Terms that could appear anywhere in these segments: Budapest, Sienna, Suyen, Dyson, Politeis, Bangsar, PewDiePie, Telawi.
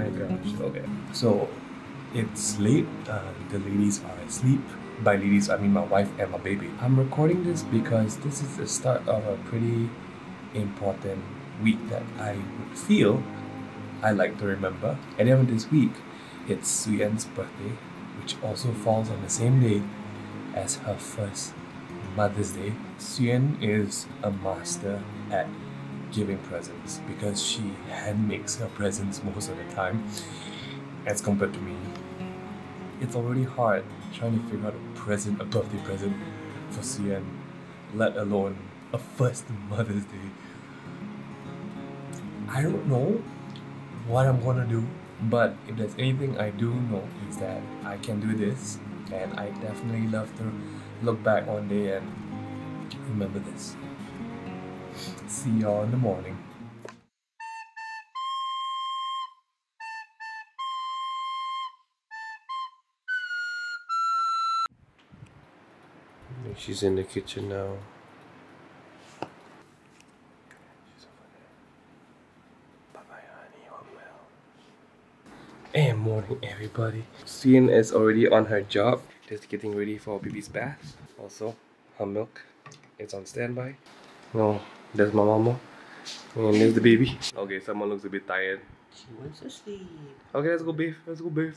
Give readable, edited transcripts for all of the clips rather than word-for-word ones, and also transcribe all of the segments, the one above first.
my gosh. Okay. So it's late. The ladies are asleep. By ladies, I mean my wife and my baby. I'm recording this because this is the start of a pretty important week that I would feel I like to remember. And even this week, it's Suyen's birthday, which also falls on the same day as her first Mother's Day. Suyen is a master at giving presents because she hand makes her presents most of the time as compared to me. It's already hard trying to figure out a present, a birthday present for Suyen, let alone a first Mother's Day. I don't know what I'm gonna do, but if there's anything I do know is that I can do this, and I definitely love to look back one day and remember this. See y'all in the morning. She's in the kitchen now. She's over there. Bye bye, honey. All well. And morning, everybody. Sienna is already on her job, just getting ready for baby's bath. Also, her milk is on standby. No, there's my mama. And there's the baby. Okay, someone looks a bit tired. She wants to sleep. Okay, let's go bathe. Let's go bathe.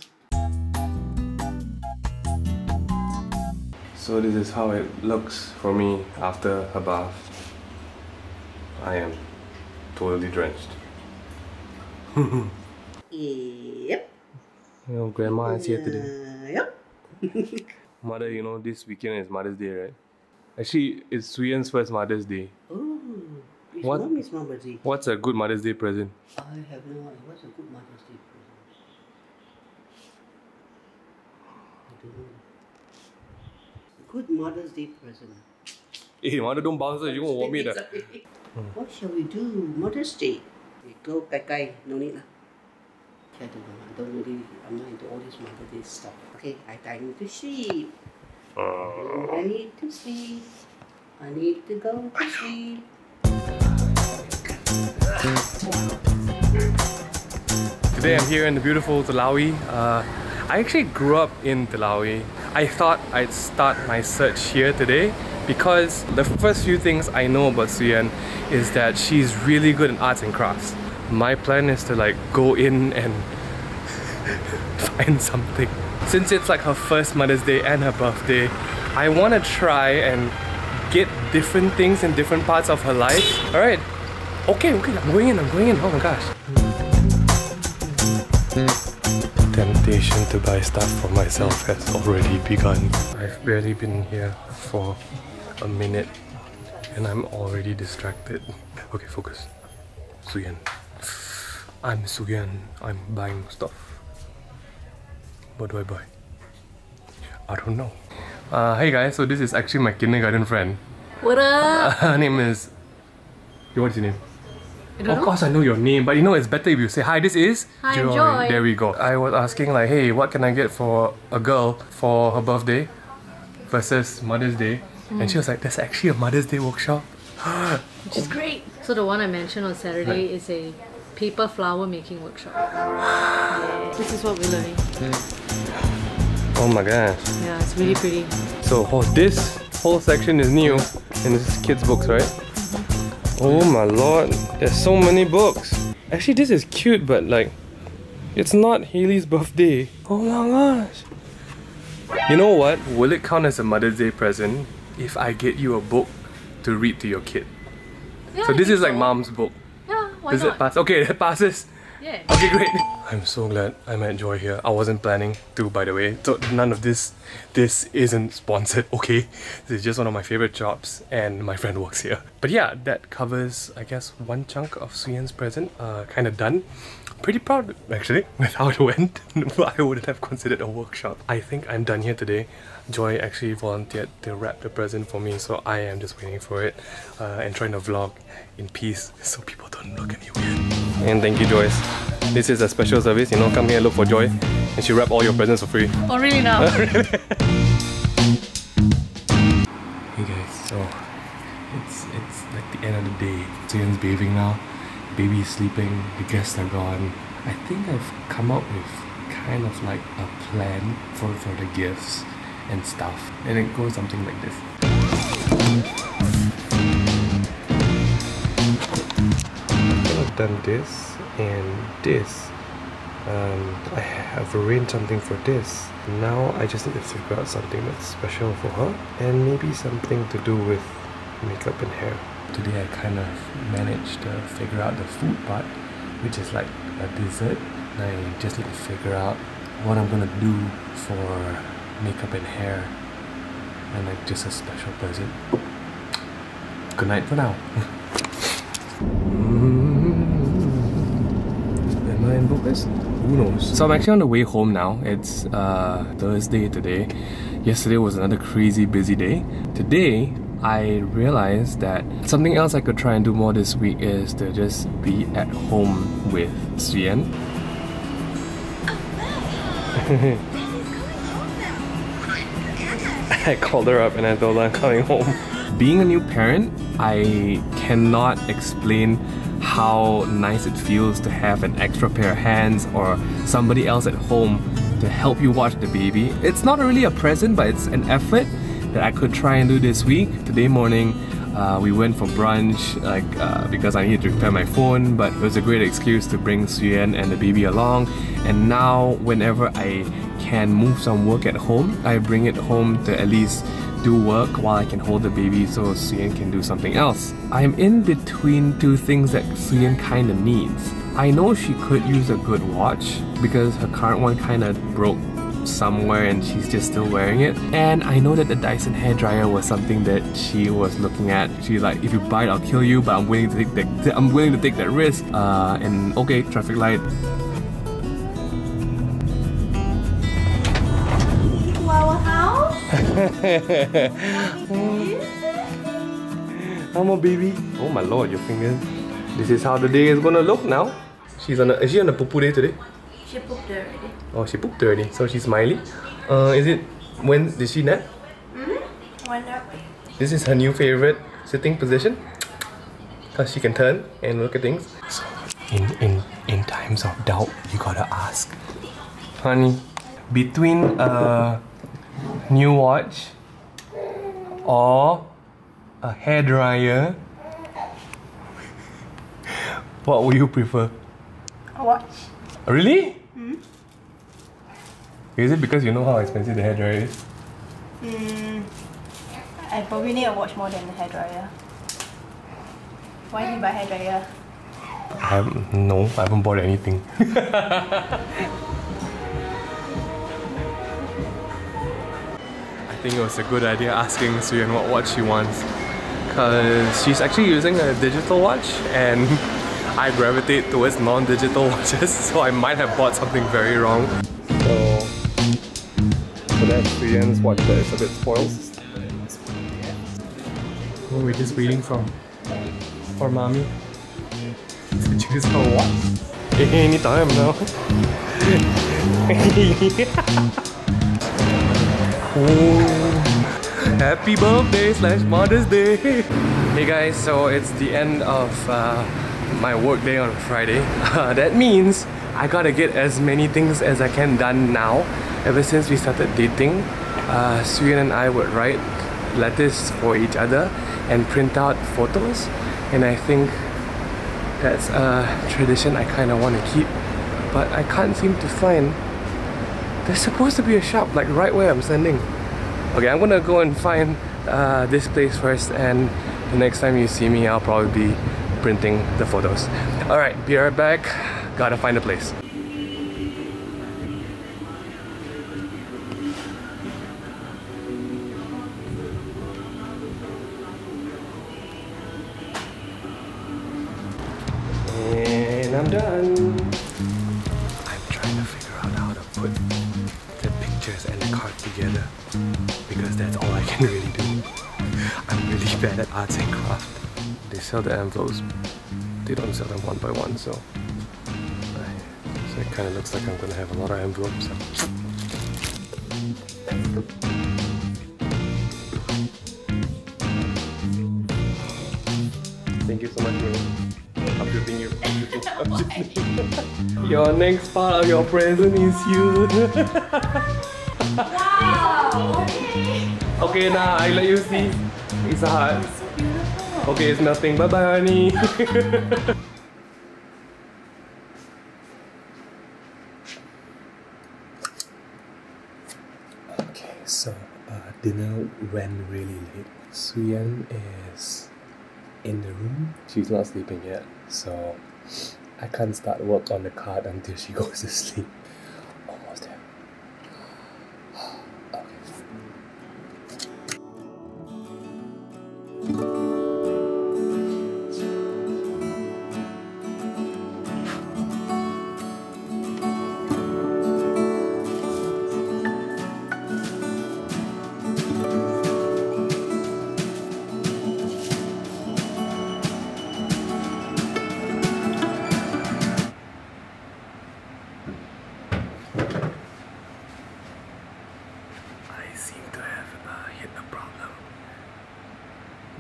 So this is how it looks for me after a bath. I am totally drenched. Yep. You know, grandma is here today. Yep. Mother, you know, this weekend is Mother's Day, right? Actually, it's Suyen's first Mother's Day. Ooh, it's Mother's Day. What's a good Mother's Day present? I have no idea. What's a good Mother's Day present? I don't know. Good Mother's Day present. Hey, Mother, don't bounce her. You're going to warm me there. What shall we do? Mother's Day. We go kai-kai. No need lah. I don't know. I don't really. I'm not into all this Mother's Day stuff. Okay, I need to sleep. I need to sleep. I need to go to sleep. Today I'm here in the beautiful Telawi. I actually grew up in Telawi. I thought I'd start my search here today because the first few things I know about Suyen is that she's really good in arts and crafts. My plan is to like go in and find something. Since it's like her first Mother's Day and her birthday, I want to try and get different things in different parts of her life. Alright, okay, I'm going in, oh my gosh. Temptation to buy stuff for myself has already begun. I've barely been here for a minute and I'm already distracted. Okay, focus. Suyen. I'm Suyen. I'm buying stuff. What do I buy? I don't know. Hey guys, so this is actually my kindergarten friend. What up? Her name is... What's your name? Of course I know your name, but you know it's better if you say, hi, this is... Hi, Joy. There we go. I was asking like, hey, what can I get for a girl for her birthday versus Mother's Day? And she was like, there's actually a Mother's Day workshop. Which is great. So the one I mentioned on Saturday is a paper flower making workshop. This is what we're learning. Oh my gosh. Yeah, it's really pretty. So this whole section is new and this is kids' books, right? Oh my lord, there's so many books. Actually, this is cute, but like, it's not Hailey's birthday. Oh my gosh. You know what? Will it count as a Mother's Day present if I get you a book to read to your kid? Yeah, so this is like mom's book. Yeah, why not? Does it pass? Okay, it passes. Yeah. Okay, great. I'm so glad I met Joy here. I wasn't planning to, by the way. So none of this isn't sponsored, okay? This is just one of my favorite jobs and my friend works here. But yeah, that covers, I guess, one chunk of Suyen's present. Kind of done. Pretty proud, actually, with how it went. I wouldn't have considered a workshop. I think I'm done here today. Joy actually volunteered to wrap the present for me, so I am just waiting for it and trying to vlog in peace so people don't look at me weird. And thank you, Joyce. This is a special service, you know, come here, look for Joy, and she wrap all your presents for free. Oh, really now? Hey guys, so it's like the end of the day. Suyen's bathing now, baby's sleeping, the guests are gone. I think I've come up with kind of like a plan for the gifts and stuff, and it goes something like this. I've done this and this. I have arranged something for this. Now I just need to figure out something that's special for her, and maybe something to do with makeup and hair. Today I kind of managed to figure out the food part, which is like a dessert. I just need to figure out what I'm gonna do for makeup and hair, and like just a special present. Good night for now. Am I in Budapest? Who knows? So I'm actually on the way home now. It's Thursday today. Yesterday was another crazy busy day. Today I realized that something else I could try and do more this week is to just be at home with Suyen. I called her up and I told her I'm coming home. Being a new parent, I cannot explain how nice it feels to have an extra pair of hands or somebody else at home to help you watch the baby. It's not really a present, but it's an effort that I could try and do this week. Today morning, we went for brunch because I needed to repair my phone, but it was a great excuse to bring Suyen and the baby along. And now, whenever I can move some work at home, I bring it home to at least do work while I can hold the baby so Suyen can do something else. I'm in between two things that Suyen kind of needs. I know she could use a good watch because her current one kind of broke somewhere and she's just still wearing it, and I know that the Dyson hairdryer was something that she was looking at. She's like, if you buy it I'll kill you, but I'm willing to take that risk. And okay, traffic light. To our house? Come on, baby. Oh my lord, your fingers. This is how the day is gonna look now. Is she on a poo-poo day today? She pooped there already. Oh, she pooped already. So she's smiley. Is it when did she nap? Went that way. This is her new favorite sitting position, cause she can turn and look at things. So in times of doubt, you gotta ask. Honey, between a new watch or a hairdryer, what would you prefer? A watch. Really? Mm. Is it because you know how expensive the hairdryer is? I probably need a watch more than the hairdryer. Why did you buy a hairdryer? I haven't bought anything. I think it was a good idea asking Suyen what watch she wants, because she's actually using a digital watch and I gravitate towards non-digital watches, so I might have bought something very wrong. So that's Sienna's watch that is a bit spoiled. What are we just waiting for mommy to choose her watch? Any time now. Oh, happy birthday / Mother's Day. Hey guys, so it's the end of my work day on Friday. That means I gotta get as many things as I can done now. Ever since we started dating, Suyen and I would write letters for each other and print out photos, and I think that's a tradition I kind of want to keep, but I can't seem to find. There's supposed to be a shop like right where I'm standing. Okay, I'm gonna go and find this place first, and the next time you see me I'll probably be printing the photos. Alright, be right back. Gotta find a place. And I'm done. I'm trying to figure out how to put the pictures and the card together, because that's all I can really do. I'm really bad at arts and crafts. They sell the envelopes, they don't sell them one by one, so it kind of looks like I'm going to have a lot of envelopes. Thank you so much, Mimi. I'm shooting you. Your next part of your present is you. Wow. Okay, now I let you see. It's a heart. It's so beautiful. Okay, it's nothing. Bye bye, honey. Okay, so dinner went really late. Suyen is in the room. She's not sleeping yet, so I can't start work on the card until she goes to sleep. Almost there.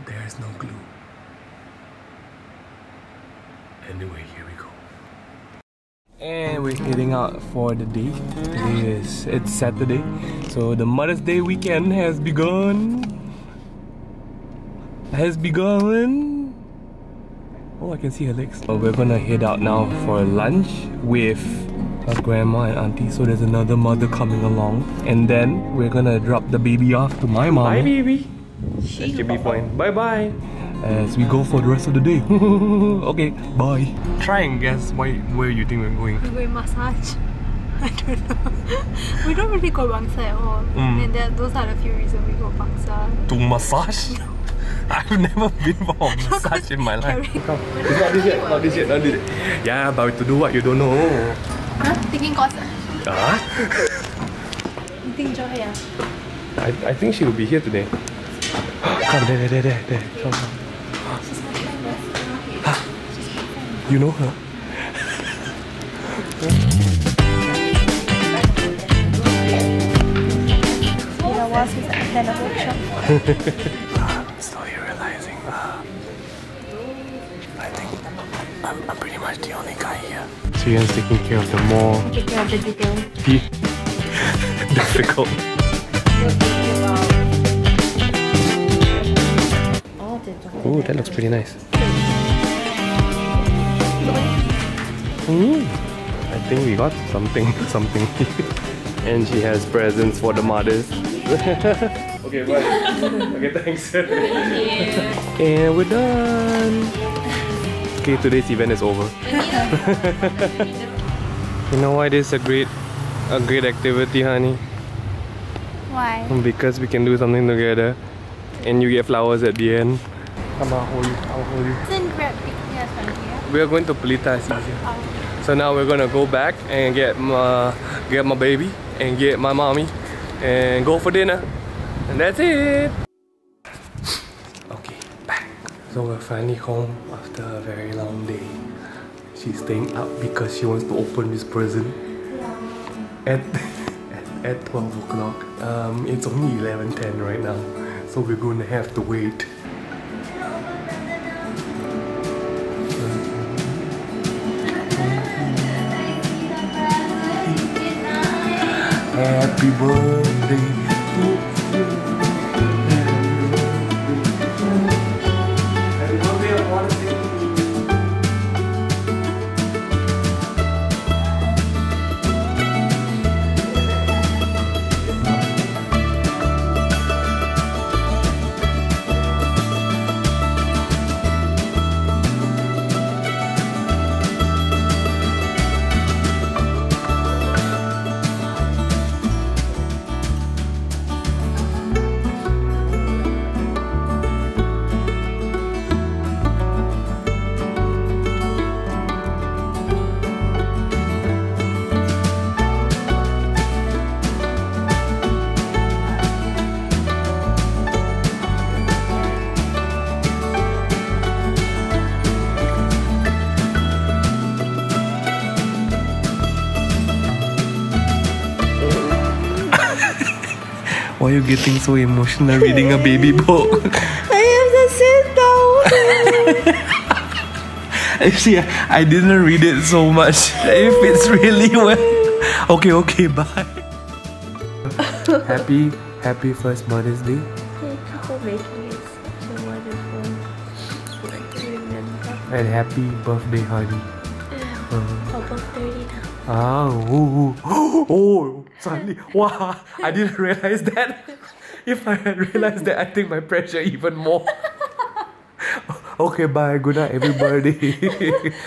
There's no glue. Anyway, here we go. And we're heading out for the day. It's Saturday, so the Mother's Day weekend has begun. Oh, I can see her legs. But we're gonna head out now for lunch with her grandma and auntie. So there's another mother coming along, and then we're gonna drop the baby off to my mom. Hi, baby. That should be fine. Bye bye. As we go for the rest of the day. Okay, bye. Try and guess where you think we're going. We're going massage. I don't know. We don't really go Bangsar at all. And those are the few reasons we go Bangsar. To massage? No. I've never been for a massage in my life. It's not this yet. Not this yet. Yeah, but to do what you don't know. Huh? Taking course. Huh? You think Joy? Yeah? I think she will be here today. Come there. Come. She's my friend. You know her? I'm slowly realizing I think I'm pretty much the only guy here. So you're taking care of the more difficult. Ooh, that looks pretty nice. I think we got something. And she has presents for the mothers. Okay, bye. Okay, thanks. Thank you. And we're done. Okay, today's event is over. You know why this is a great activity, honey? Why? Because we can do something together. And you get flowers at the end. Come on, I'll hold you. We are going to Politeis. So now we're gonna go back and get my baby and get my mommy and go for dinner. And that's it. Okay, back. So we're finally home after a very long day. She's staying up because she wants to open this present at 12 o'clock. It's only 11:10 right now, so we're gonna have to wait. Happy birthday to you. Happy birthday, I want to sing. Why are you getting so emotional reading a baby book? I am the same now. Actually, I didn't read it so much. If it's really well. Okay, okay, bye. Happy first Mother's Day. Thank you for making it such a wonderful remember. And happy birthday, honey. About 30 now. Oh, oh, oh, suddenly, wow, I didn't realize that. If I had realized that, I think my pressure even more. Okay, bye, good night everybody.